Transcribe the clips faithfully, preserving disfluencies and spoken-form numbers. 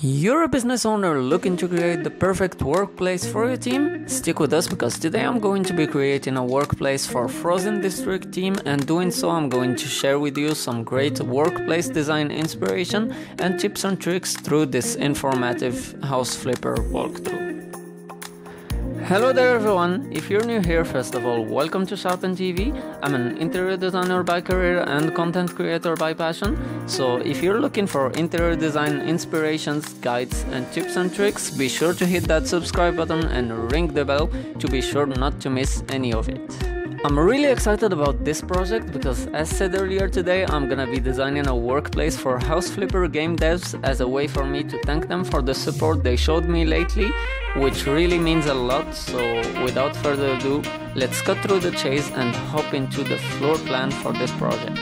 You're a business owner looking to create the perfect workplace for your team? Stick with us because today I'm going to be creating a workplace for Frozen District team, and doing so I'm going to share with you some great workplace design inspiration and tips and tricks through this informative House Flipper walkthrough. Hello there everyone, if you're new here, first of all, welcome to Sharpen T V. I'm an interior designer by career and content creator by passion, so if you're looking for interior design inspirations, guides and tips and tricks, be sure to hit that subscribe button and ring the bell to be sure not to miss any of it. I'm really excited about this project because, as said earlier today, I'm gonna be designing a workplace for House Flipper game devs as a way for me to thank them for the support they showed me lately, which really means a lot. So without further ado, let's cut through the chase and hop into the floor plan for this project.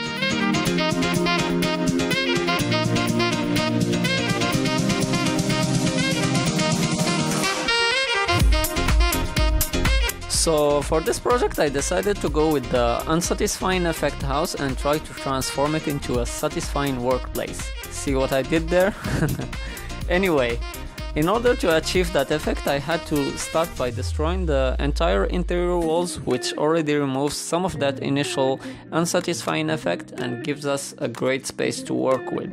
So for this project I decided to go with the unsatisfying effect house and try to transform it into a satisfying workplace. See what I did there? Anyway, in order to achieve that effect I had to start by destroying the entire interior walls, which already removes some of that initial unsatisfying effect and gives us a great space to work with.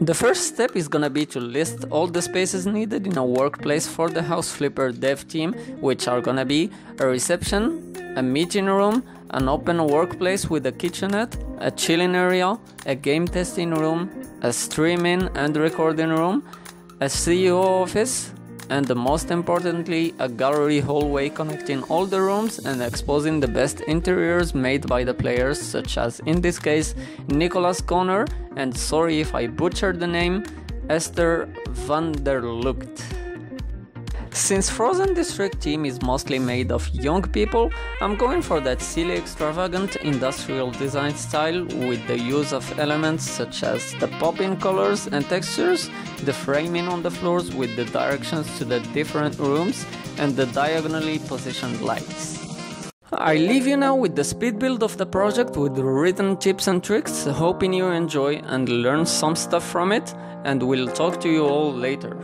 The first step is gonna be to list all the spaces needed in a workplace for the House Flipper dev team, which are gonna be a reception, a meeting room, an open workplace with a kitchenette, a chilling area, a game testing room, a streaming and recording room, a C E O office, and the most importantly, a gallery hallway connecting all the rooms and exposing the best interiors made by the players, such as in this case Nicholas Connor and, sorry if I butchered the name, Esther van der Lucht. Since Frozen District team is mostly made of young people, I'm going for that silly extravagant industrial design style with the use of elements such as the popping colors and textures, the framing on the floors with the directions to the different rooms, and the diagonally positioned lights. I leave you now with the speed build of the project with written tips and tricks, hoping you enjoy and learn some stuff from it, and we'll talk to you all later.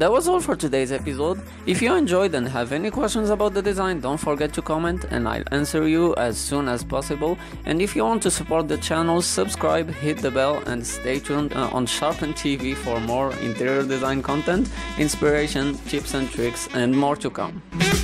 That was all for today's episode. If you enjoyed and have any questions about the design, don't forget to comment and I'll answer you as soon as possible. And if you want to support the channel, subscribe, hit the bell and stay tuned on Sharpen T V for more interior design content, inspiration, tips and tricks and more to come.